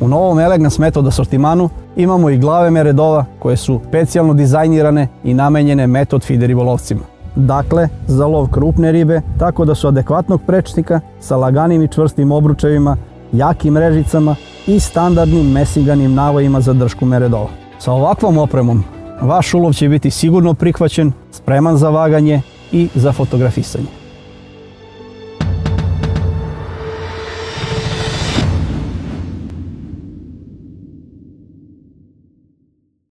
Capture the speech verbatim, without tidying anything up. U novom Elegance Method asortimanu imamo i glave meredova koje su specijalno dizajnirane i namenjene metod feeder ribolovcima. Dakle, za lov krupne ribe, tako da su adekvatnog prečnika sa laganim i čvrstim obručevima, jakim mrežicama i standardnim mesinganim navojima za dršku meredova. Sa ovakvom opremom vaš ulov će biti sigurno prihvaćen, spreman za vaganje i za fotografisanje.